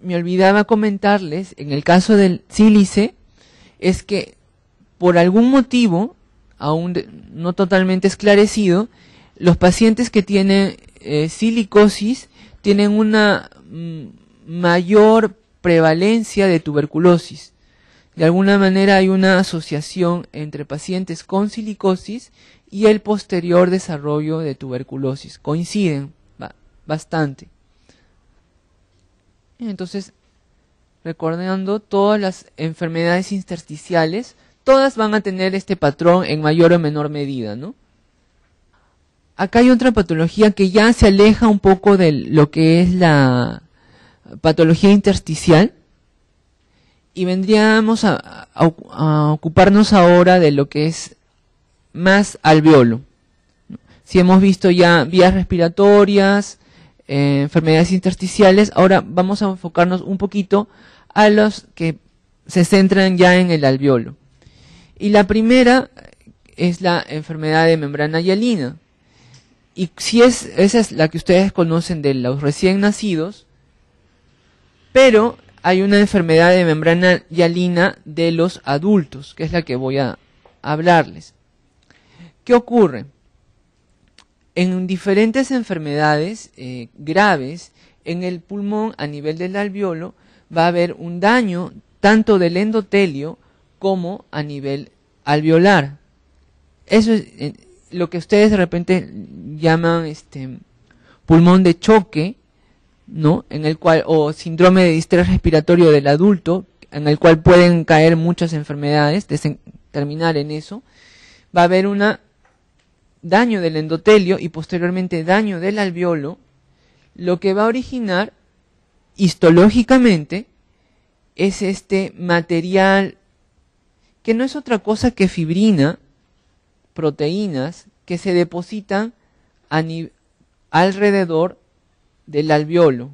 me olvidaba comentarles, en el caso del sílice, es que por algún motivo, aún no totalmente esclarecido, los pacientes que tienen silicosis tienen una mayor prevalencia de tuberculosis. De alguna manera hay una asociación entre pacientes con silicosis y el posterior desarrollo de tuberculosis. Coinciden bastante. Entonces, recordando todas las enfermedades intersticiales, todas van a tener este patrón en mayor o menor medida, ¿no? Acá hay otra patología que ya se aleja un poco de lo que es la patología intersticial y vendríamos a ocuparnos ahora de lo que es más alveolo. Si hemos visto ya vías respiratorias, enfermedades intersticiales, ahora vamos a enfocarnos un poquito a los que se centran ya en el alveolo. Y la primera es la enfermedad de membrana hialina. Y si esa es la que ustedes conocen de los recién nacidos, pero hay una enfermedad de membrana hialina de los adultos, que es la que voy a hablarles. ¿Qué ocurre? En diferentes enfermedades graves, en el pulmón a nivel del alveolo, va a haber un daño tanto del endotelio como a nivel alveolar. Eso es lo que ustedes de repente llaman pulmón de choque, ¿no? En el cual, o síndrome de distrés respiratorio del adulto, en el cual pueden caer muchas enfermedades, terminar en eso. Va a haber un daño del endotelio y posteriormente daño del alveolo, lo que va a originar histológicamente es este material que no es otra cosa que fibrina, proteínas que se depositan alrededor del alveolo.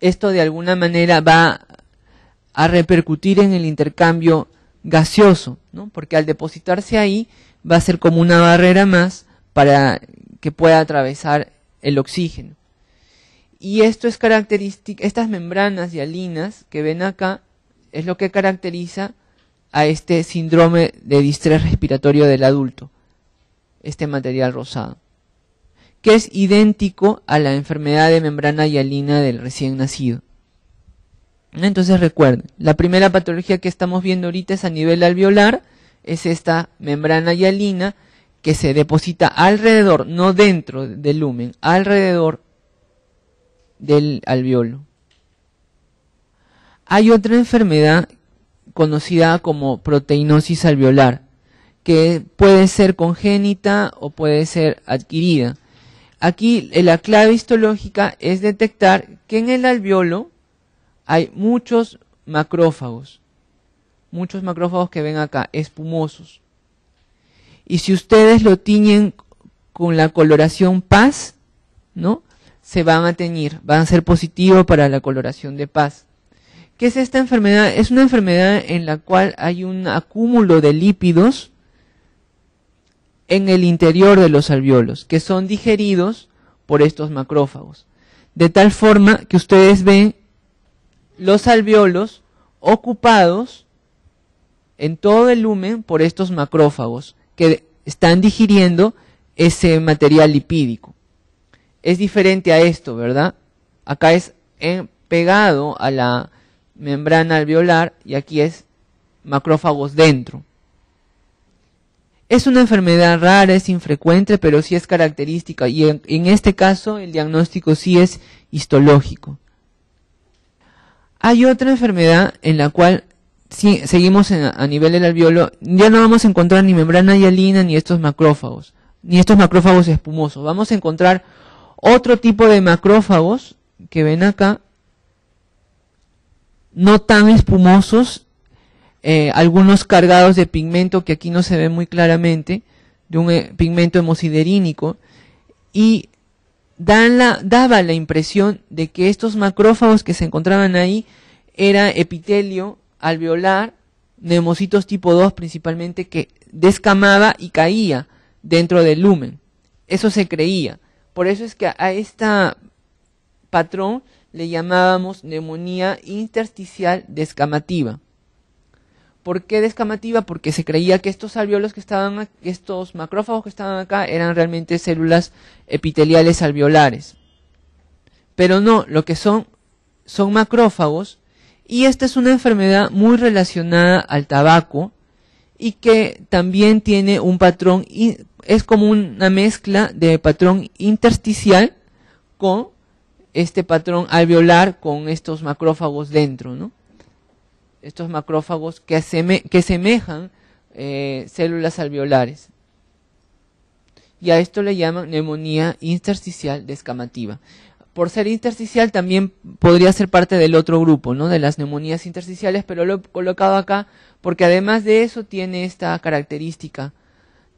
Esto de alguna manera va a repercutir en el intercambio gaseoso, ¿no? Porque al depositarse ahí va a ser como una barrera más para que pueda atravesar el oxígeno. Y esto es característico, estas membranas hialinas que ven acá es lo que caracteriza a este síndrome de distrés respiratorio del adulto, este material rosado, que es idéntico a la enfermedad de membrana hialina del recién nacido. Entonces recuerden, la primera patología que estamos viendo ahorita es a nivel alveolar, es esta membrana hialina que se deposita alrededor, no dentro del lumen, alrededor del alveolo. Hay otra enfermedad conocida como proteinosis alveolar, que puede ser congénita o puede ser adquirida. Aquí la clave histológica es detectar que en el alveolo hay muchos macrófagos que ven acá, espumosos. Y si ustedes lo tiñen con la coloración paz, ¿no? Se van a teñir, van a ser positivos para la coloración de paz. ¿Qué es esta enfermedad? Es una enfermedad en la cual hay un acúmulo de lípidos en el interior de los alveolos, que son digeridos por estos macrófagos. De tal forma que ustedes ven los alveolos ocupados en todo el lumen por estos macrófagos que están digiriendo ese material lipídico. Es diferente a esto, ¿verdad? Acá es pegado a la membrana alveolar y aquí es macrófagos dentro. Es una enfermedad rara, es infrecuente, pero sí es característica y en este caso el diagnóstico sí es histológico. Hay otra enfermedad en la cual si seguimos a nivel del alveolo, ya no vamos a encontrar ni membrana hialina ni estos macrófagos espumosos. Vamos a encontrar otro tipo de macrófagos que ven acá, no tan espumosos, algunos cargados de pigmento que aquí no se ve muy claramente, de un pigmento hemosiderínico, y daba la impresión de que estos macrófagos que se encontraban ahí era epitelio alveolar, neumocitos tipo 2 principalmente, que descamaba y caía dentro del lumen. Eso se creía. Por eso es que a este patrón le llamábamos neumonía intersticial descamativa. ¿Por qué descamativa? Porque se creía que estos alveolos que estaban, estos macrófagos que estaban acá, eran realmente células epiteliales alveolares. Pero no, lo que son macrófagos, y esta es una enfermedad muy relacionada al tabaco y que también tiene un patrón, es como una mezcla de patrón intersticial con este patrón alveolar con estos macrófagos dentro, ¿no? Estos macrófagos que semejan células alveolares. Y a esto le llaman neumonía intersticial descamativa. Por ser intersticial también podría ser parte del otro grupo, ¿no? De las neumonías intersticiales, pero lo he colocado acá porque además de eso tiene esta característica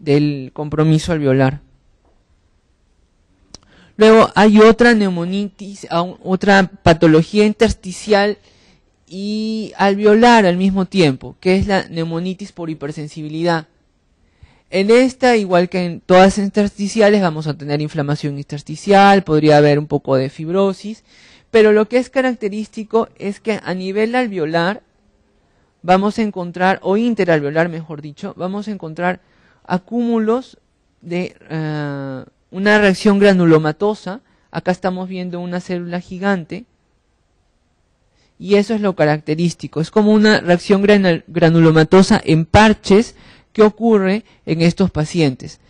del compromiso alveolar. Luego hay otra neumonitis, otra patología intersticial y alveolar al mismo tiempo, que es la neumonitis por hipersensibilidad. En esta, igual que en todas las intersticiales, vamos a tener inflamación intersticial, podría haber un poco de fibrosis, pero lo que es característico es que a nivel alveolar vamos a encontrar, o interalveolar mejor dicho, vamos a encontrar acúmulos de una reacción granulomatosa. Acá estamos viendo una célula gigante y eso es lo característico. Es como una reacción granulomatosa en parches que ocurre en estos pacientes,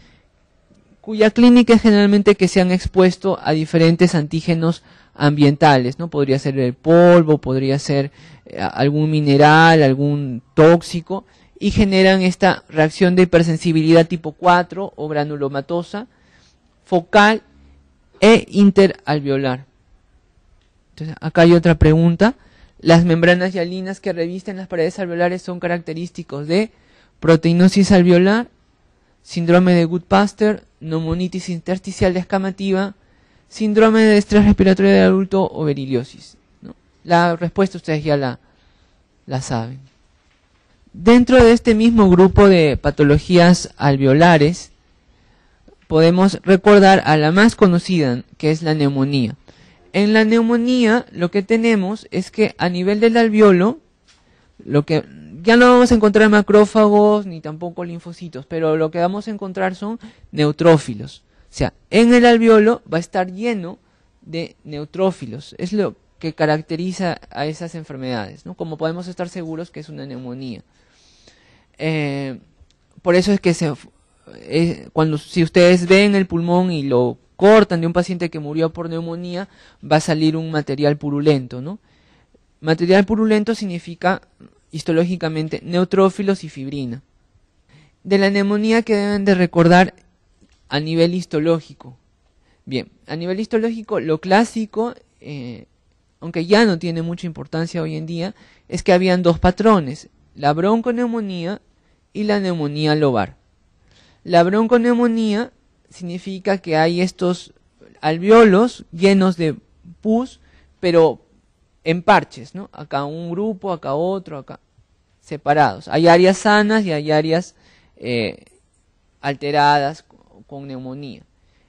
cuya clínica es generalmente que se han expuesto a diferentes antígenos ambientales, ¿no? Podría ser el polvo, podría ser algún mineral, algún tóxico, y generan esta reacción de hipersensibilidad tipo 4 o granulomatosa, focal e interalveolar. Entonces, acá hay otra pregunta. Las membranas hialinas que revisten las paredes alveolares son característicos de proteinosis alveolar, síndrome de Goodpasture, neumonitis intersticial descamativa, síndrome de estrés respiratorio del adulto o beriliosis, ¿no? La respuesta ustedes ya la saben. Dentro de este mismo grupo de patologías alveolares, podemos recordar a la más conocida, que es la neumonía. En la neumonía, lo que tenemos es que a nivel del alveolo, lo que ya no vamos a encontrar macrófagos ni tampoco linfocitos, pero lo que vamos a encontrar son neutrófilos. O sea, en el alveolo va a estar lleno de neutrófilos. Es lo que caracteriza a esas enfermedades, ¿no? Como podemos estar seguros que es una neumonía. Por eso es que si ustedes ven el pulmón y lo cortan de un paciente que murió por neumonía, va a salir un material purulento, ¿no? Material purulento significa histológicamente neutrófilos y fibrina. De la neumonía que deben de recordar a nivel histológico. Bien, a nivel histológico lo clásico, aunque ya no tiene mucha importancia hoy en día, es que habían dos patrones, la bronconeumonía y la neumonía lobar. La bronconeumonía significa que hay estos alveolos llenos de pus, pero en parches, ¿no? Acá un grupo, acá otro, acá separados. Hay áreas sanas y hay áreas alteradas con neumonía.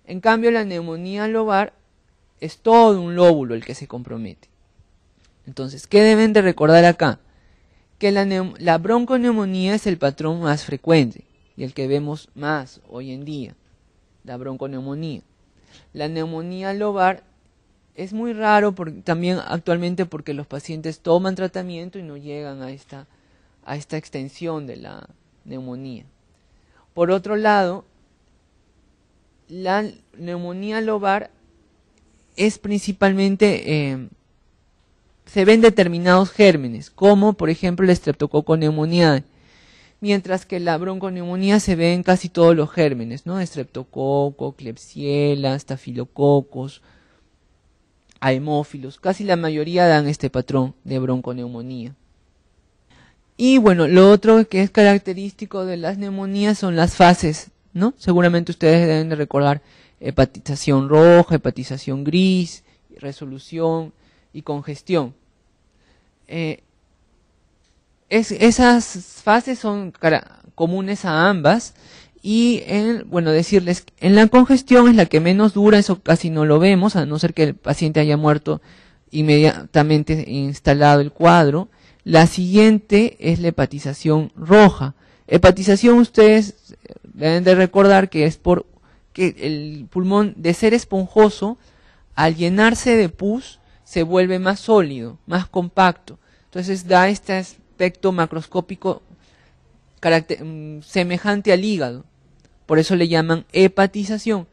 En cambio, la neumonía lobar es todo un lóbulo el que se compromete. Entonces, ¿qué deben de recordar acá? Que la bronconeumonía es el patrón más frecuente y el que vemos más hoy en día, la bronconeumonía. La neumonía lobar es muy raro también actualmente porque los pacientes toman tratamiento y no llegan a esta extensión de la neumonía. Por otro lado, la neumonía lobar es principalmente, se ven determinados gérmenes, como por ejemplo el Streptococcus pneumoniae, mientras que la bronconeumonía se ve en casi todos los gérmenes, ¿no? Streptococo, Klebsiella, estafilococos, a hemófilos, casi la mayoría dan este patrón de bronconeumonía. Y bueno, lo otro que es característico de las neumonías son las fases, ¿no? Seguramente ustedes deben de recordar hepatización roja, hepatización gris, resolución y congestión. Esas fases son comunes a ambas y, bueno, decirles, en la congestión es la que menos dura, eso casi no lo vemos, a no ser que el paciente haya muerto inmediatamente instalado el cuadro. La siguiente es la hepatización roja. Hepatización, ustedes deben de recordar que es por que el pulmón, de ser esponjoso, al llenarse de pus, se vuelve más sólido, más compacto. Entonces da este aspecto macroscópico semejante al hígado. Por eso le llaman hepatización.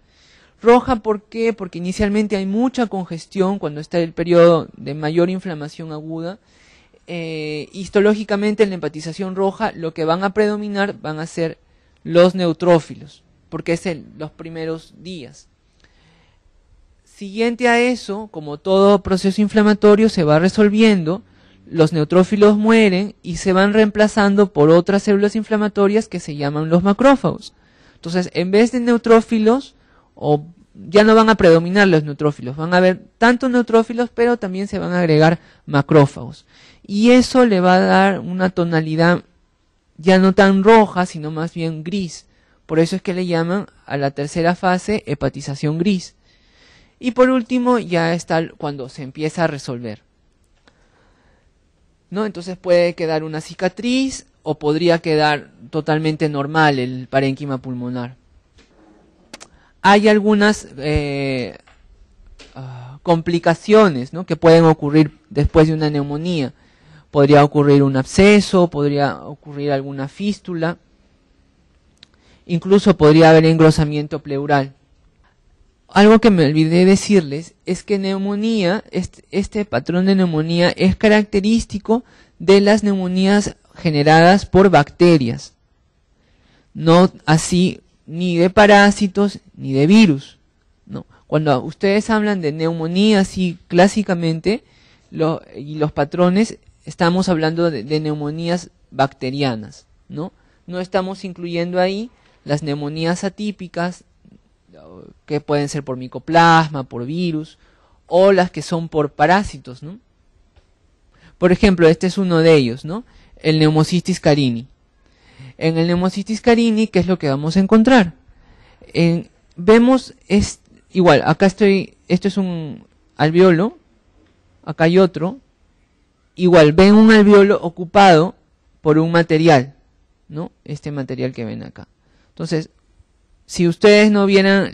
Roja, ¿por qué? Porque inicialmente hay mucha congestión cuando está el periodo de mayor inflamación aguda. Histológicamente en la hepatización roja lo que van a predominar van a ser los neutrófilos, porque es en los primeros días. Siguiente a eso, como todo proceso inflamatorio se va resolviendo, los neutrófilos mueren y se van reemplazando por otras células inflamatorias que se llaman los macrófagos. Entonces, en vez de neutrófilos, o ya no van a predominar los neutrófilos, van a haber tantos neutrófilos, pero también se van a agregar macrófagos. Y eso le va a dar una tonalidad ya no tan roja, sino más bien gris. Por eso es que le llaman a la tercera fase hepatización gris. Y por último, ya está cuando se empieza a resolver, ¿no? Entonces puede quedar una cicatriz o podría quedar totalmente normal el parénquima pulmonar. Hay algunas complicaciones, ¿no?, que pueden ocurrir después de una neumonía. Podría ocurrir un absceso, podría ocurrir alguna fístula, incluso podría haber engrosamiento pleural. Algo que me olvidé decirles es que neumonía, este patrón de neumonía es característico de las neumonías generadas por bacterias, no así ni de parásitos ni de virus, ¿no? Cuando ustedes hablan de neumonía así clásicamente y los patrones, estamos hablando de neumonías bacterianas, ¿no? No estamos incluyendo ahí las neumonías atípicas, que pueden ser por micoplasma, por virus, o las que son por parásitos, ¿no? Por ejemplo, este es uno de ellos, ¿no?, el Pneumocystis carinii. En el Pneumocystis carinii, ¿qué es lo que vamos a encontrar? Vemos, es igual, acá esto es un alveolo, acá hay otro, igual, ven un alveolo ocupado por un material, ¿no?, este material que ven acá. Entonces, si ustedes no vieran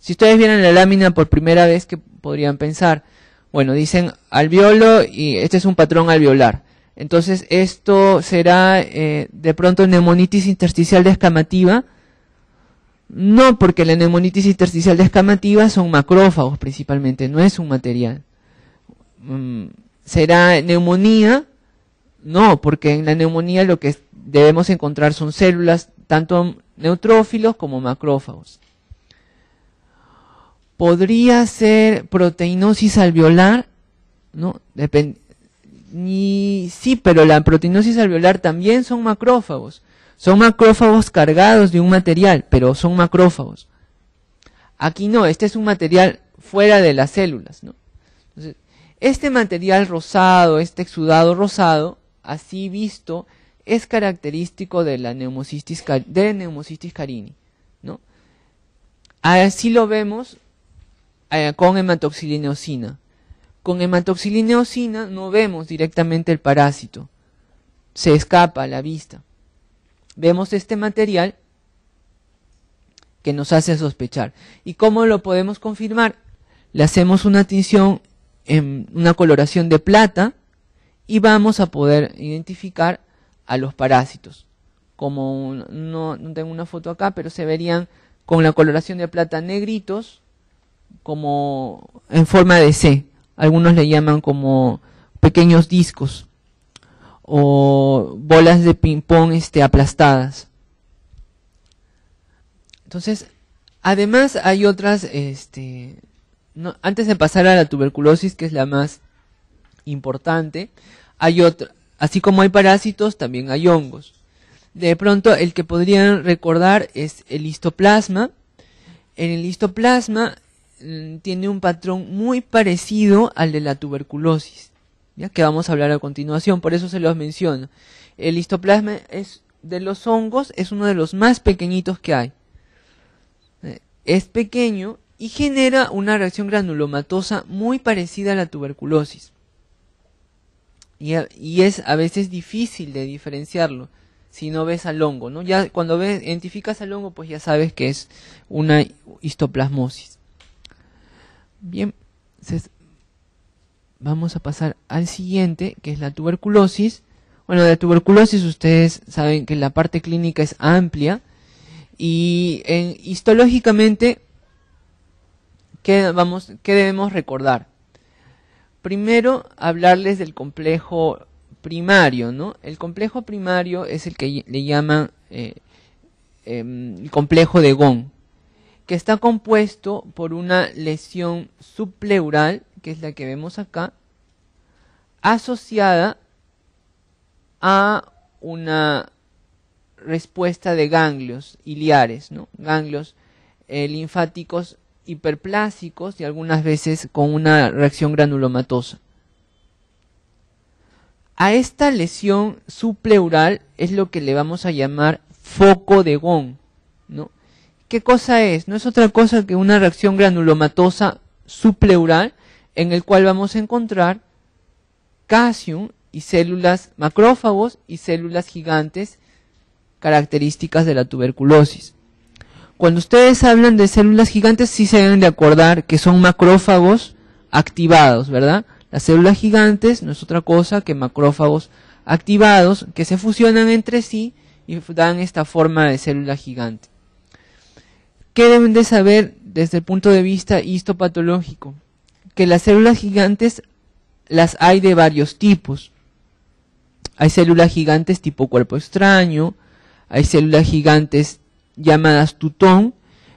si ustedes vieran la lámina por primera vez, ¿qué podrían pensar? Bueno, dicen alveolo y este es un patrón alveolar. Entonces esto será de pronto neumonitis intersticial descamativa. No, porque la neumonitis intersticial descamativa son macrófagos principalmente, no es un material. ¿Será neumonía? No, porque en la neumonía lo que debemos encontrar son células, tanto neutrófilos como macrófagos. Podría ser proteinosis alveolar, ¿no? Sí, pero la proteinosis alveolar también son macrófagos. Son macrófagos cargados de un material, pero son macrófagos. Aquí no, este es un material fuera de las células, ¿no? Entonces, este material rosado, este exudado rosado, así visto, es característico de la Pneumocystis carinii, ¿no? Así lo vemos con hematoxilineucina. Con hematoxilineucina no vemos directamente el parásito, se escapa a la vista. Vemos este material que nos hace sospechar. ¿Y cómo lo podemos confirmar? Le hacemos una tinción en una coloración de plata y vamos a poder identificar a los parásitos. Como no tengo una foto acá, pero se verían con la coloración de plata negritos, como en forma de C. Algunos le llaman como pequeños discos o bolas de ping-pong aplastadas. Entonces, además hay otras, antes de pasar a la tuberculosis, que es la más importante, hay otra, así como hay parásitos, también hay hongos. De pronto, el que podrían recordar es el histoplasma. En el histoplasma tiene un patrón muy parecido al de la tuberculosis, ¿ya?, que vamos a hablar a continuación, por eso se los menciono. El histoplasma de los hongos es uno de los más pequeñitos que hay. Es pequeño y genera una reacción granulomatosa muy parecida a la tuberculosis. Y es a veces difícil de diferenciarlo si no ves al hongo, ¿no? Ya cuando ves, identificas al hongo, pues ya sabes que es una histoplasmosis. Bien, entonces vamos a pasar al siguiente, que es la tuberculosis. Bueno, de la tuberculosis ustedes saben que la parte clínica es amplia y histológicamente, ¿qué debemos recordar? Primero, hablarles del complejo primario, ¿no? El complejo primario es el que le llaman el complejo de Ghon, que está compuesto por una lesión subpleural, que es la que vemos acá, asociada a una respuesta de ganglios iliares, ¿no? Ganglios linfáticos hiperplásicos y algunas veces con una reacción granulomatosa. A esta lesión subpleural es lo que le vamos a llamar foco de Ghon, ¿no? ¿Qué cosa es? No es otra cosa que una reacción granulomatosa subpleural en el cual vamos a encontrar casium y células macrófagos y células gigantes, características de la tuberculosis. Cuando ustedes hablan de células gigantes, sí se deben de acordar que son macrófagos activados, ¿verdad? Las células gigantes no es otra cosa que macrófagos activados que se fusionan entre sí y dan esta forma de célula gigante. ¿Qué deben de saber desde el punto de vista histopatológico? Que las células gigantes las hay de varios tipos. Hay células gigantes tipo cuerpo extraño, hay células gigantes llamadas tutón,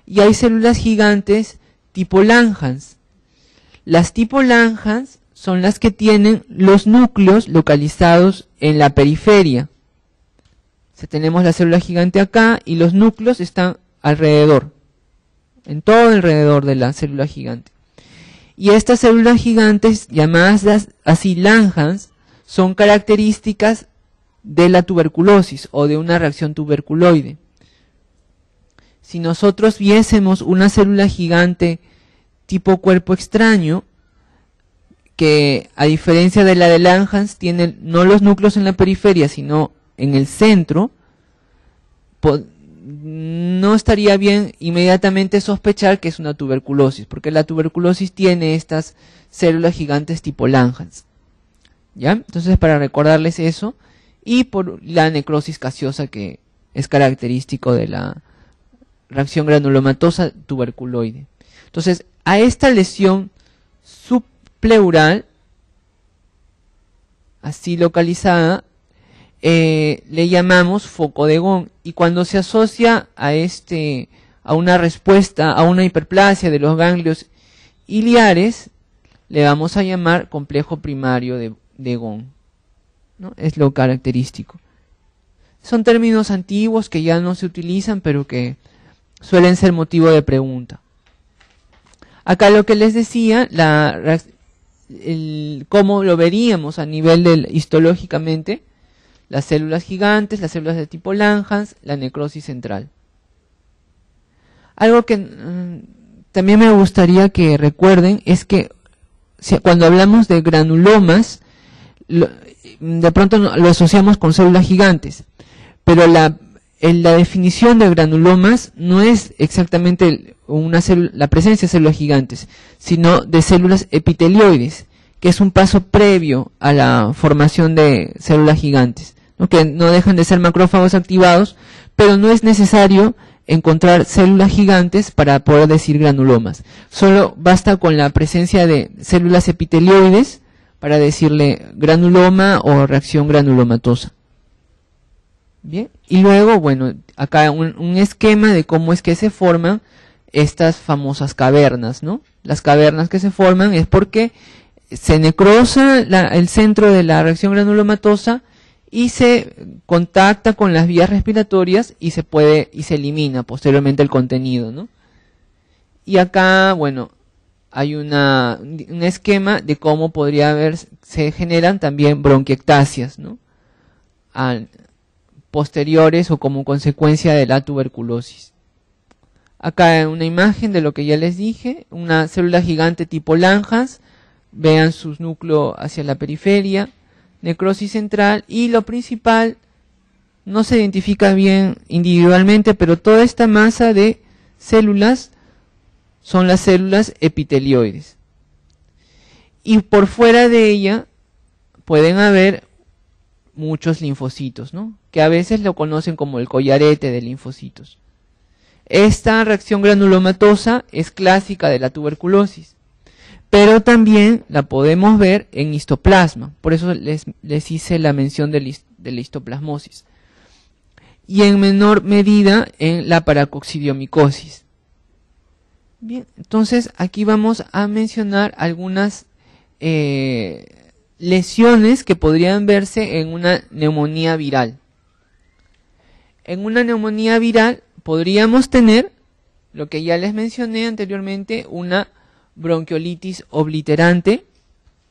y hay células gigantes tipo Langhans. Las tipo Langhans son las que tienen los núcleos localizados en la periferia. O sea, tenemos la célula gigante acá y los núcleos están alrededor, en todo alrededor de la célula gigante. Y estas células gigantes, llamadas así Langhans, son características de la tuberculosis o de una reacción tuberculoide. Si nosotros viésemos una célula gigante tipo cuerpo extraño, que a diferencia de la de Langhans tiene no los núcleos en la periferia, sino en el centro, no estaría bien inmediatamente sospechar que es una tuberculosis, porque la tuberculosis tiene estas células gigantes tipo Langhans. ¿Ya? Entonces, para recordarles eso, y por la necrosis caseosa, que es característico de la reacción granulomatosa tuberculoide. Entonces, a esta lesión subpleural, así localizada, le llamamos foco de Ghon, y cuando se asocia a una respuesta, a una hiperplasia de los ganglios iliares, le vamos a llamar complejo primario de Ghon, ¿no? Es lo característico. Son términos antiguos que ya no se utilizan, pero que suelen ser motivo de pregunta. Acá lo que les decía, cómo lo veríamos a nivel histológicamente, las células gigantes, las células de tipo Langhans, la necrosis central. Algo que también me gustaría que recuerden es que cuando hablamos de granulomas, de pronto lo asociamos con células gigantes, pero la definición de granulomas no es exactamente la presencia de células gigantes, sino de células epitelioides, que es un paso previo a la formación de células gigantes, ¿no? Que no dejan de ser macrófagos activados, pero no es necesario encontrar células gigantes para poder decir granulomas. Solo basta con la presencia de células epitelioides para decirle granuloma o reacción granulomatosa. Bien, y luego, bueno, acá un esquema de cómo es que se forman estas famosas cavernas, ¿no? Las cavernas que se forman es porque se necrosa el centro de la reacción granulomatosa y se contacta con las vías respiratorias y se elimina posteriormente el contenido, ¿no? Y acá, bueno, hay un esquema de cómo podría se generan también bronquiectasias, ¿no? Posteriores o como consecuencia de la tuberculosis. Acá una imagen de lo que ya les dije, una célula gigante tipo Langhans, vean sus núcleos hacia la periferia, necrosis central, y lo principal no se identifica bien individualmente, pero toda esta masa de células son las células epitelioides. Y por fuera de ella pueden haber muchos linfocitos, ¿no?, que a veces lo conocen como el collarete de linfocitos. Esta reacción granulomatosa es clásica de la tuberculosis, pero también la podemos ver en histoplasma, por eso les hice la mención de la histoplasmosis, y en menor medida en la paracoccidiomicosis. Bien, entonces aquí vamos a mencionar algunas lesiones que podrían verse en una neumonía viral. En una neumonía viral podríamos tener, lo que ya les mencioné anteriormente, una bronquiolitis obliterante.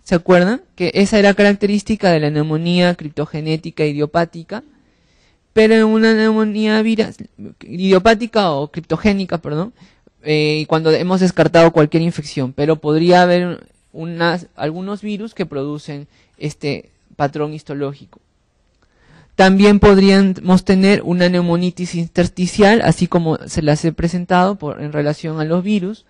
¿Se acuerdan? Que esa era característica de la neumonía criptogenética idiopática. Pero en una neumonía viral, idiopática o criptogénica, perdón, cuando hemos descartado cualquier infección, pero podría haber algunos virus que producen este patrón histológico. También podríamos tener una neumonitis intersticial, así como se las he presentado en relación a los virus.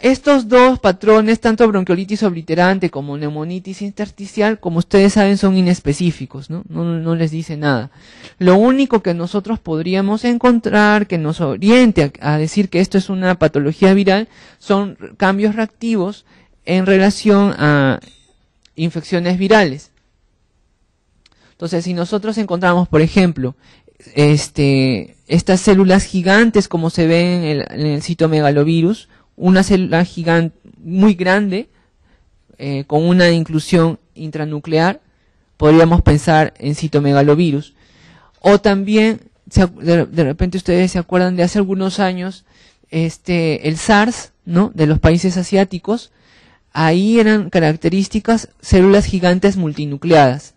Estos dos patrones, tanto bronquiolitis obliterante como neumonitis intersticial, como ustedes saben, son inespecíficos, ¿no? No les dice nada. Lo único que nosotros podríamos encontrar que nos oriente a decir que esto es una patología viral son cambios reactivos en relación a infecciones virales. Entonces, si nosotros encontramos, por ejemplo, estas células gigantes como se ven en el citomegalovirus, una célula gigante muy grande con una inclusión intranuclear, podríamos pensar en citomegalovirus. O también, de repente ustedes se acuerdan de hace algunos años, el SARS, ¿no?, de los países asiáticos. Ahí eran características células gigantes multinucleadas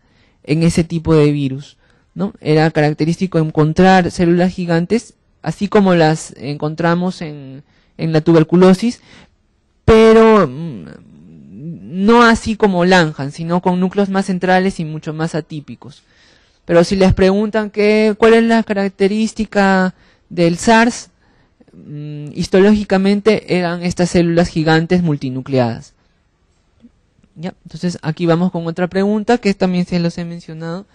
en ese tipo de virus, ¿no? Era característico encontrar células gigantes, así como las encontramos en la tuberculosis, pero no así como Langhans, sino con núcleos más centrales y mucho más atípicos. Pero si les preguntan cuál es la característica del SARS, histológicamente eran estas células gigantes multinucleadas. ¿Ya? Entonces aquí vamos con otra pregunta que también se los he mencionado.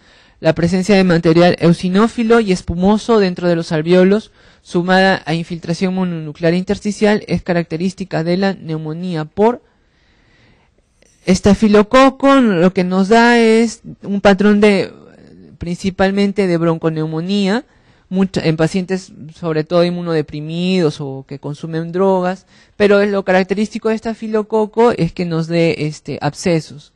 La presencia de material eosinófilo y espumoso dentro de los alvéolos, sumada a infiltración mononuclear intersticial, es característica de la neumonía por estafilococo. Lo que nos da es un patrón principalmente de bronconeumonía, en pacientes sobre todo inmunodeprimidos o que consumen drogas, pero lo característico de estafilococo es que nos dé abscesos.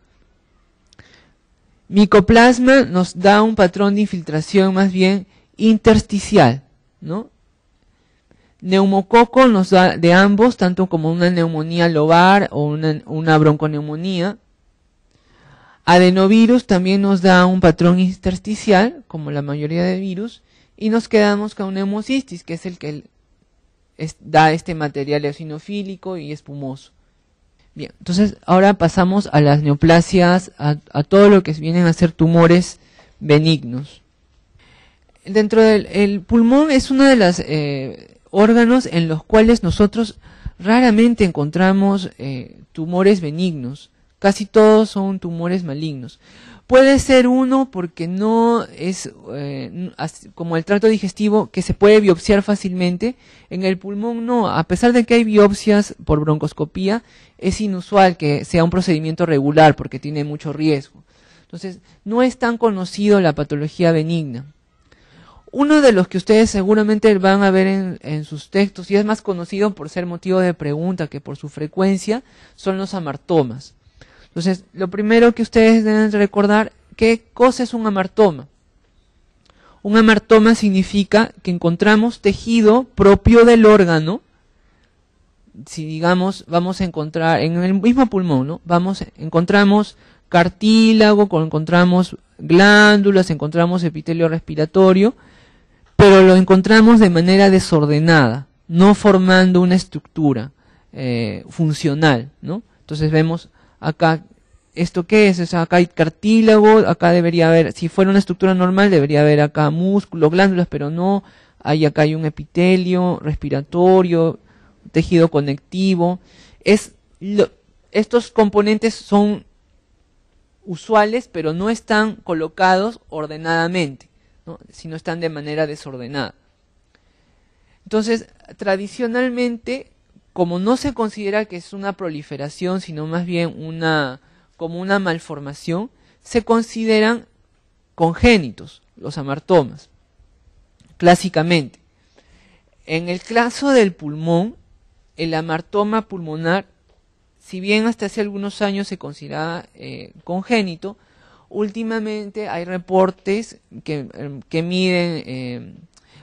Micoplasma nos da un patrón de infiltración más bien intersticial, ¿no? Neumococo nos da de ambos, tanto como una neumonía lobar o una bronconeumonía. Adenovirus también nos da un patrón intersticial, como la mayoría de virus, y nos quedamos con pneumocystis, que es el que da este material eosinofílico y espumoso. Bien, entonces ahora pasamos a las neoplasias, a todo lo que vienen a ser tumores benignos. Dentro del pulmón es uno de los órganos en los cuales nosotros raramente encontramos tumores benignos. Casi todos son tumores malignos. Puede ser uno porque no es como el tracto digestivo, que se puede biopsiar fácilmente. En el pulmón no, a pesar de que hay biopsias por broncoscopía, es inusual que sea un procedimiento regular porque tiene mucho riesgo. Entonces, no es tan conocido la patología benigna. Uno de los que ustedes seguramente van a ver en sus textos, y es más conocido por ser motivo de pregunta que por su frecuencia, son los hamartomas. Entonces, lo primero que ustedes deben recordar, ¿qué cosa es un hamartoma? Un hamartoma significa que encontramos tejido propio del órgano. Si digamos, vamos a encontrar en el mismo pulmón, ¿no? Encontramos cartílago, encontramos glándulas, encontramos epitelio respiratorio, pero lo encontramos de manera desordenada, no formando una estructura funcional, ¿no? Entonces vemos acá, ¿esto qué es? O sea, acá hay cartílago, acá debería haber, si fuera una estructura normal, debería haber acá músculo, glándulas, pero no, hay acá hay un epitelio respiratorio, tejido conectivo. Estos componentes son usuales, pero no están colocados ordenadamente, ¿no? Sino están de manera desordenada. Entonces, tradicionalmente, como no se considera que es una proliferación, sino más bien como una malformación, se consideran congénitos los hamartomas, clásicamente. En el caso del pulmón, el hamartoma pulmonar, si bien hasta hace algunos años se consideraba congénito, últimamente hay reportes que miden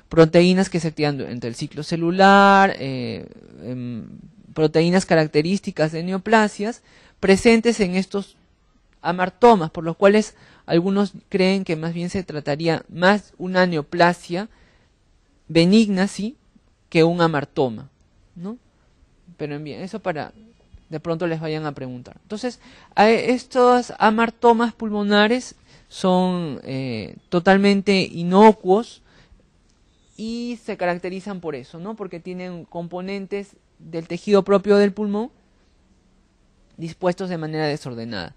proteínas que se activan entre el ciclo celular, proteínas características de neoplasias presentes en estos hamartomas, por los cuales algunos creen que más bien se trataría más una neoplasia benigna, sí, que un hamartoma, ¿no? Pero bien, eso para de pronto les vayan a preguntar. Entonces, estos hamartomas pulmonares son totalmente inocuos y se caracterizan por eso, ¿no? Porque tienen componentes del tejido propio del pulmón dispuestos de manera desordenada.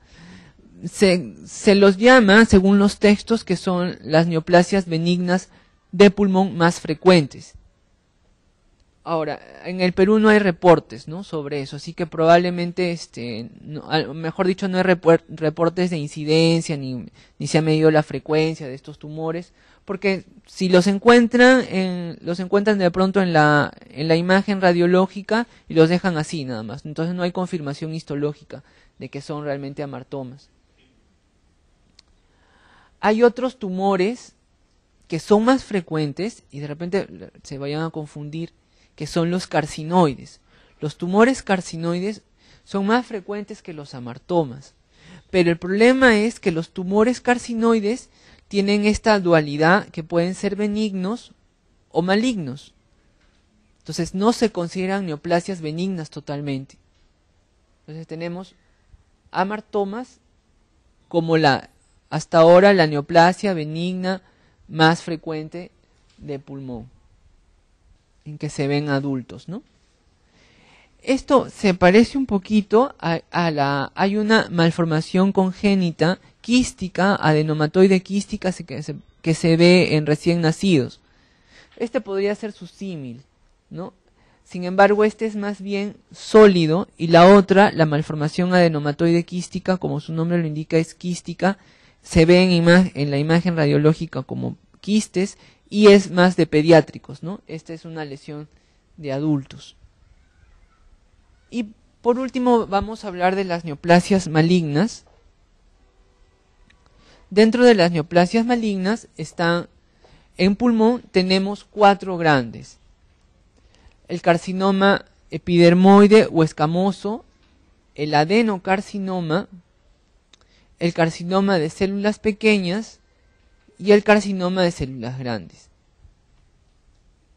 Se los llama, según los textos, que son las neoplasias benignas de pulmón más frecuentes. Ahora, en el Perú no hay reportes, ¿no?, sobre eso, así que probablemente, mejor dicho, no hay reportes de incidencia, ni se ha medido la frecuencia de estos tumores, porque si los encuentran, de pronto en la imagen radiológica y los dejan así nada más. Entonces no hay confirmación histológica de que son realmente hamartomas. Hay otros tumores que son más frecuentes y de repente se vayan a confundir, que son los carcinoides. Los tumores carcinoides son más frecuentes que los hamartomas, pero el problema es que los tumores carcinoides tienen esta dualidad, que pueden ser benignos o malignos. Entonces no se consideran neoplasias benignas totalmente. Entonces tenemos hamartomas como hasta ahora la neoplasia benigna más frecuente de pulmón, en que se ven adultos, ¿no? Esto se parece un poquito hay una malformación congénita quística, adenomatoide quística, que se ve en recién nacidos. Este podría ser su símil, ¿no? Sin embargo, este es más bien sólido, y la otra, la malformación adenomatoide quística, como su nombre lo indica, es quística, se ve en la imagen radiológica como quistes, y es más de pediátricos, ¿no? Esta es una lesión de adultos. Y por último vamos a hablar de las neoplasias malignas. Dentro de las neoplasias malignas están, en pulmón tenemos 4 grandes: el carcinoma epidermoide o escamoso, el adenocarcinoma, el carcinoma de células pequeñas y el carcinoma de células grandes.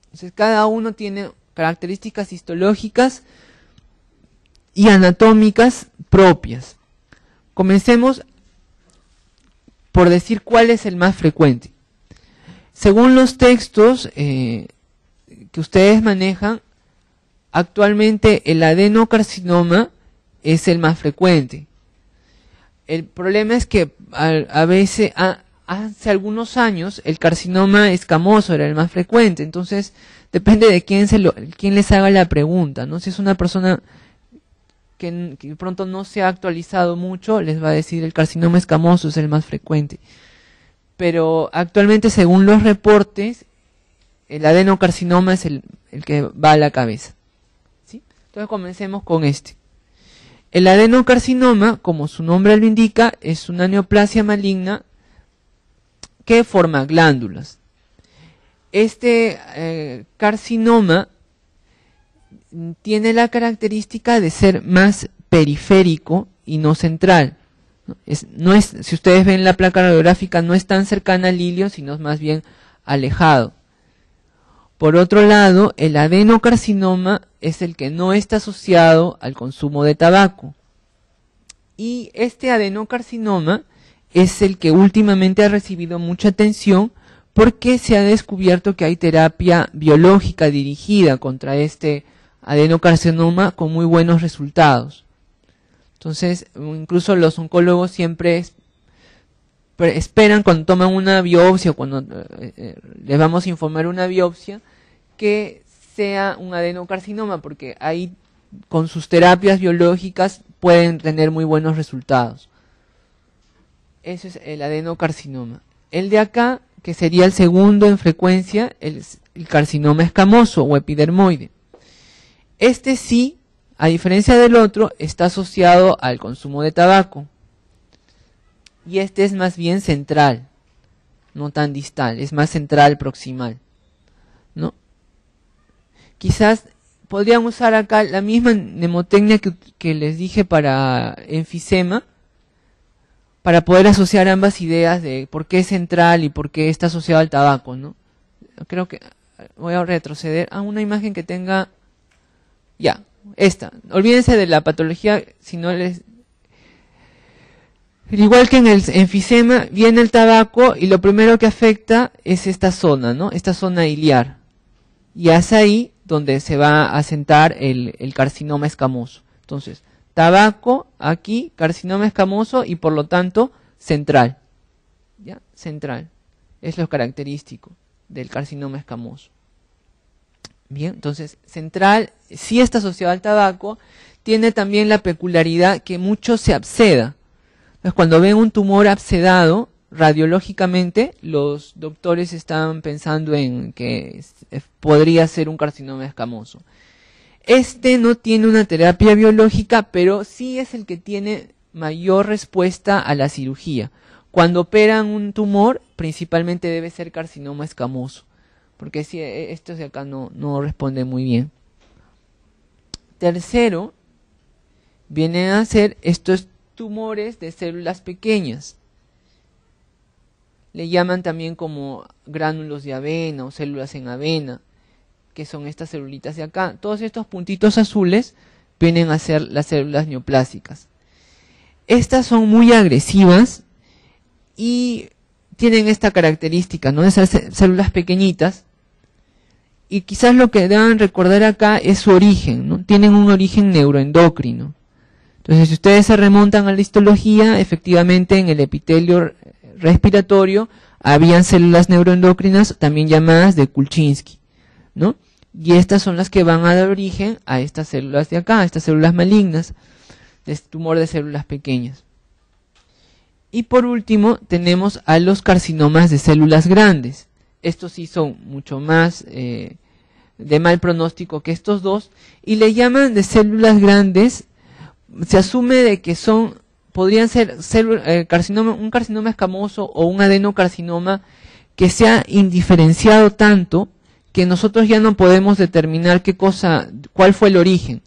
Entonces, cada uno tiene características histológicas y anatómicas propias. Comencemos por decir cuál es el más frecuente. Según los textos que ustedes manejan, actualmente el adenocarcinoma es el más frecuente. El problema es que a veces... hace algunos años el carcinoma escamoso era el más frecuente, entonces depende de quién les haga la pregunta, ¿no? Si es una persona que pronto no se ha actualizado mucho, les va a decir el carcinoma escamoso es el más frecuente. Pero actualmente, según los reportes, el adenocarcinoma es el que va a la cabeza, ¿sí? Entonces comencemos con este. El adenocarcinoma, como su nombre lo indica, es una neoplasia maligna que forma glándulas. Este carcinoma tiene la característica de ser más periférico y no central. Si ustedes ven la placa radiográfica, no es tan cercana al ilio, sino más bien alejado. Por otro lado, el adenocarcinoma es el que no está asociado al consumo de tabaco. Y este adenocarcinoma es el que últimamente ha recibido mucha atención porque se ha descubierto que hay terapia biológica dirigida contra este adenocarcinoma con muy buenos resultados. Entonces, incluso los oncólogos siempre esperan cuando toman una biopsia, cuando les vamos a informar una biopsia, que sea un adenocarcinoma, porque ahí con sus terapias biológicas pueden tener muy buenos resultados. Eso es el adenocarcinoma. El de acá, que sería el segundo en frecuencia, el carcinoma escamoso o epidermoide. Este sí, a diferencia del otro, está asociado al consumo de tabaco. Y este es más bien central, no tan distal, es más central proximal, ¿no? Quizás podrían usar acá la misma mnemotecnia que les dije para enfisema, para poder asociar ambas ideas de por qué es central y por qué está asociado al tabaco, ¿no? Creo que voy a retroceder a una imagen que tenga, ya, esta. Olvídense de la patología, si no les... Igual que en el enfisema, viene el tabaco y lo primero que afecta es esta zona, ¿no? Esta zona iliar. Y es ahí donde se va a sentar el carcinoma escamoso. Entonces... tabaco, aquí, carcinoma escamoso y por lo tanto central. ¿Ya? Central. Es lo característico del carcinoma escamoso. Bien, entonces central sí está asociado al tabaco, tiene también la peculiaridad que mucho se absceda. Entonces, cuando ven un tumor abscedado radiológicamente, los doctores están pensando en que podría ser un carcinoma escamoso. Este no tiene una terapia biológica, pero sí es el que tiene mayor respuesta a la cirugía. Cuando operan un tumor, principalmente debe ser carcinoma escamoso, porque si estos de acá no responden muy bien. Tercero, vienen a ser estos tumores de células pequeñas. Le llaman también como gránulos de avena o células en avena, que son estas celulitas de acá. Todos estos puntitos azules vienen a ser las células neoplásicas. Estas son muy agresivas y tienen esta característica, ¿no?, de ser células pequeñitas. Y quizás lo que deben recordar acá es su origen, ¿no? Tienen un origen neuroendocrino. Entonces, si ustedes se remontan a la histología, efectivamente en el epitelio respiratorio habían células neuroendocrinas, también llamadas de Kulchinsky, ¿no? Y estas son las que van a dar origen a estas células de acá, a estas células malignas, de este tumor de células pequeñas. Y por último tenemos a los carcinomas de células grandes. Estos sí son mucho más de mal pronóstico que estos dos, y le llaman de células grandes. Se asume de que podrían ser un carcinoma escamoso o un adenocarcinoma que se ha indiferenciado tanto que nosotros ya no podemos determinar cuál fue el origen.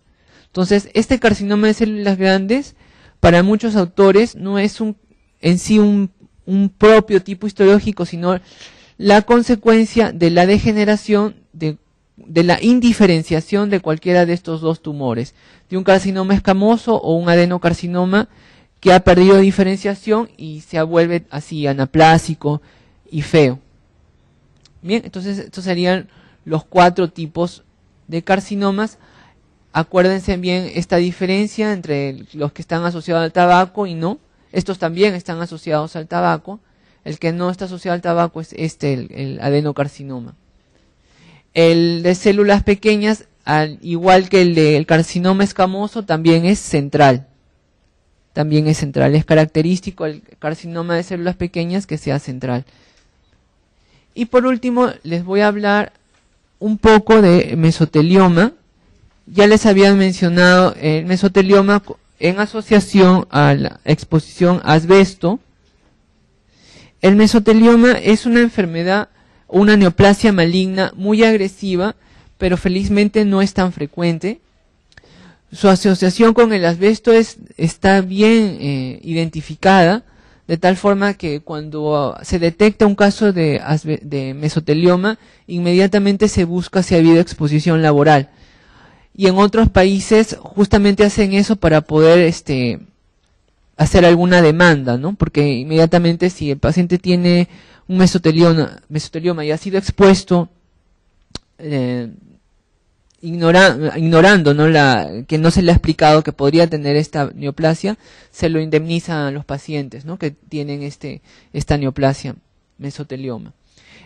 Entonces, este carcinoma de células grandes, para muchos autores, no es en sí un propio tipo histológico, sino la consecuencia de la degeneración, de la indiferenciación de cualquiera de estos dos tumores, de un carcinoma escamoso o un adenocarcinoma que ha perdido diferenciación y se vuelve así anaplásico y feo. Bien, entonces estos serían los cuatro tipos de carcinomas. Acuérdense bien esta diferencia entre los que están asociados al tabaco y no. Estos también están asociados al tabaco. El que no está asociado al tabaco es este, el adenocarcinoma. El de células pequeñas, al igual que el del carcinoma escamoso, también es central. También es central. Es característico el carcinoma de células pequeñas que sea central. Y por último les voy a hablar un poco de mesotelioma. Ya les había mencionado el mesotelioma en asociación a la exposición a asbesto. El mesotelioma es una enfermedad, una neoplasia maligna muy agresiva, pero felizmente no es tan frecuente. Su asociación con el asbesto está bien identificada. de tal forma que cuando se detecta un caso de mesotelioma, inmediatamente se busca si ha habido exposición laboral. Y en otros países justamente hacen eso para poder hacer alguna demanda, ¿no? Porque inmediatamente si el paciente tiene un mesotelioma y ha sido expuesto, ignorando, ¿no?, que no se le ha explicado que podría tener esta neoplasia, se lo indemniza a los pacientes, ¿no?, que tienen esta neoplasia, mesotelioma.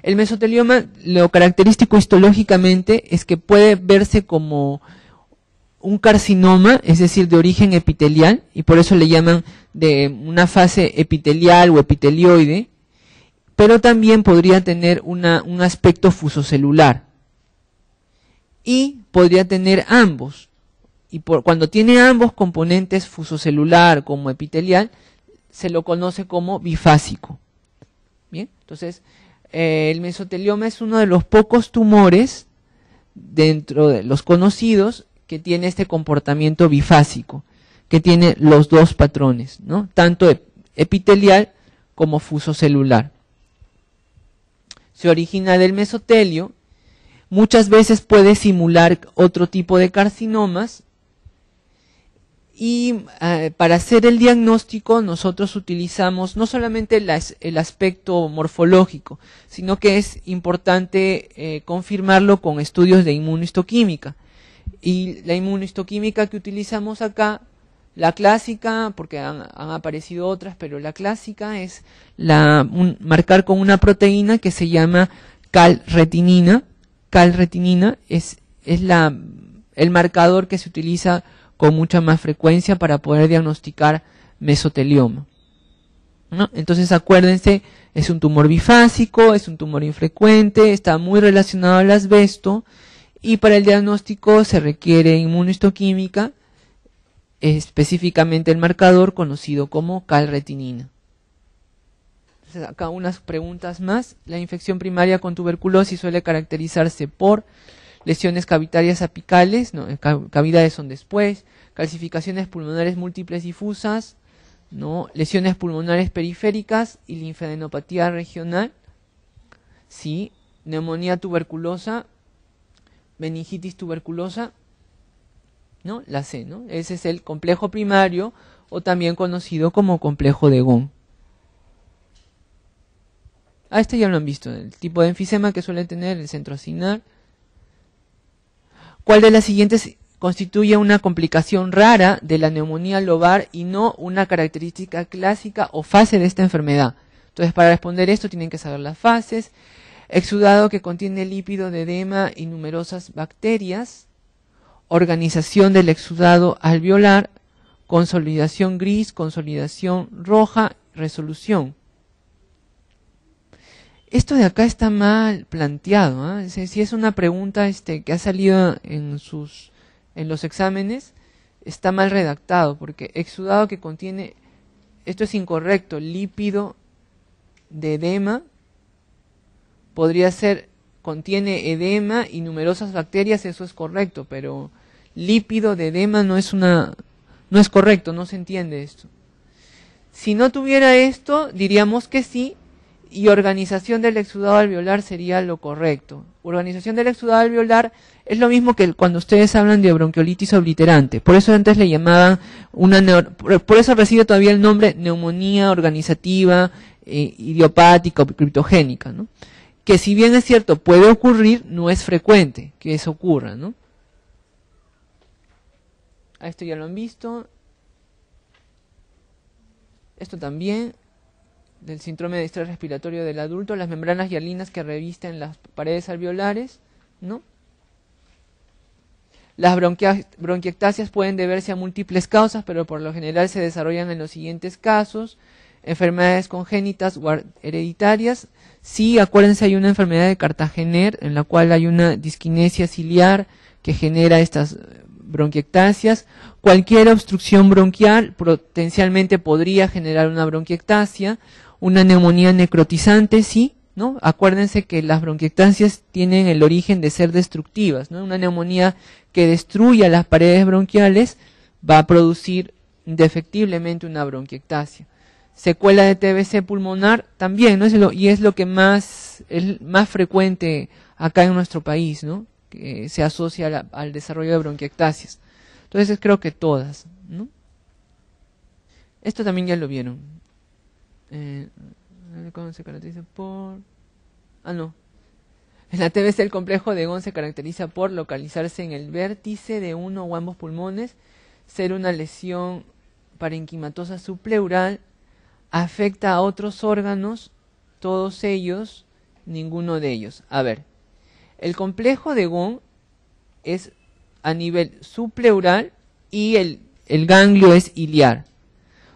El mesotelioma, lo característico histológicamente es que puede verse como un carcinoma, es decir, de origen epitelial, y por eso le llaman de una fase epitelial o epitelioide, pero también podría tener un aspecto fusocelular. Y podría tener ambos. Y cuando tiene ambos componentes, fusocelular como epitelial, se lo conoce como bifásico. ¿Bien? Entonces, el mesotelioma es uno de los pocos tumores, dentro de los conocidos, que tiene este comportamiento bifásico, que tiene los dos patrones, ¿no?, tanto epitelial como fusocelular. Se origina del mesotelio. Muchas veces puede simular otro tipo de carcinomas y para hacer el diagnóstico nosotros utilizamos no solamente el aspecto morfológico, sino que es importante confirmarlo con estudios de inmunohistoquímica. Y la inmunohistoquímica que utilizamos acá, la clásica, porque han aparecido otras, pero la clásica es marcar con una proteína que se llama calretinina. Calretinina es el marcador que se utiliza con mucha más frecuencia para poder diagnosticar mesotelioma, ¿no? Entonces acuérdense, es un tumor bifásico, es un tumor infrecuente, está muy relacionado al asbesto y para el diagnóstico se requiere inmunohistoquímica, específicamente el marcador conocido como calretinina. Acá unas preguntas más. La infección primaria con tuberculosis suele caracterizarse por lesiones cavitarias apicales, ¿no?, cavidades son después, calcificaciones pulmonares múltiples difusas, ¿no?, lesiones pulmonares periféricas y linfadenopatía regional, sí, neumonía tuberculosa, meningitis tuberculosa, ¿no?, la C, ¿no? Ese es el complejo primario o también conocido como complejo de Ghon. Ah, este ya lo han visto, el tipo de enfisema que suele tener el centrocinar. ¿Cuál de las siguientes constituye una complicación rara de la neumonía lobar y no una característica clásica o fase de esta enfermedad? Entonces, para responder esto tienen que saber las fases. Exudado que contiene lípido de edema y numerosas bacterias. Organización del exudado alveolar. Consolidación gris, consolidación roja, resolución. Esto de acá está mal planteado, ¿eh? Si es una pregunta que ha salido en los exámenes, está mal redactado, porque exudado que contiene, esto es incorrecto, lípido de edema, podría ser, contiene edema y numerosas bacterias, eso es correcto, pero lípido de edema no es correcto, no se entiende esto. Si no tuviera esto, diríamos que sí, y organización del exudado alveolar sería lo correcto. Organización del exudado alveolar es lo mismo que cuando ustedes hablan de bronquiolitis obliterante. Por eso antes le llamaban por eso recibe todavía el nombre neumonía organizativa, idiopática o criptogénica, ¿no? Que si bien es cierto, puede ocurrir, no es frecuente que eso ocurra, ¿no? A esto ya lo han visto. Esto también. Del síndrome de distrés respiratorio del adulto, las membranas hialinas que revisten las paredes alveolares, ¿no? Las bronquiectasias pueden deberse a múltiples causas, pero por lo general se desarrollan en los siguientes casos: enfermedades congénitas o hereditarias. Sí, acuérdense, hay una enfermedad de Cartagener en la cual hay una disquinesia ciliar que genera estas bronquiectasias. Cualquier obstrucción bronquial potencialmente podría generar una bronquiectasia. Una neumonía necrotizante, sí, ¿no? Acuérdense que las bronquiectasias tienen el origen de ser destructivas, ¿no? Una neumonía que destruya las paredes bronquiales va a producir indefectiblemente una bronquiectasia. Secuela de TBC pulmonar también, ¿no? Y es lo que es más frecuente acá en nuestro país, ¿no? Que se asocia al desarrollo de bronquiectasias. Entonces creo que todas, ¿no? Esto también ya lo vieron. ¿Cómo se caracteriza por...? Ah, no. En la TBC el complejo de Ghon se caracteriza por localizarse en el vértice de uno o ambos pulmones, ser una lesión parenquimatosa subpleural, afecta a otros órganos, todos ellos, ninguno de ellos. A ver, el complejo de Ghon es a nivel subpleural y el ganglio es iliar.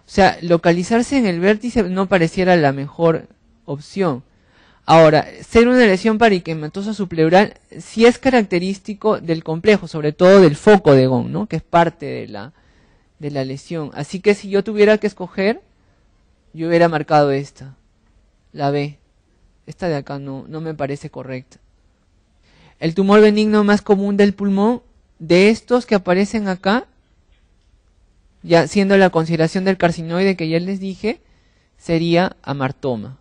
O sea, localizarse en el vértice no pareciera la mejor opción. Ahora, ser una lesión parenquimatosa subpleural sí es característico del complejo, sobre todo del foco de Ghon, ¿no? Que es parte de la lesión. Así que si yo tuviera que escoger, yo hubiera marcado esta, la B. Esta de acá no me parece correcta. El tumor benigno más común del pulmón, de estos que aparecen acá, ya siendo la consideración del carcinoide que ya les dije, sería hamartoma.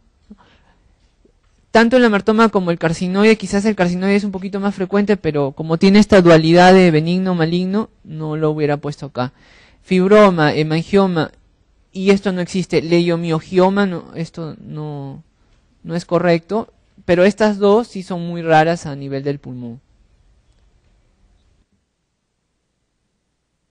Tanto el hamartoma como el carcinoide, quizás el carcinoide es un poquito más frecuente, pero como tiene esta dualidad de benigno-maligno, no lo hubiera puesto acá. Fibroma, hemangioma, y esto no existe, leiomiogioma, no, esto no es correcto, pero estas dos sí son muy raras a nivel del pulmón.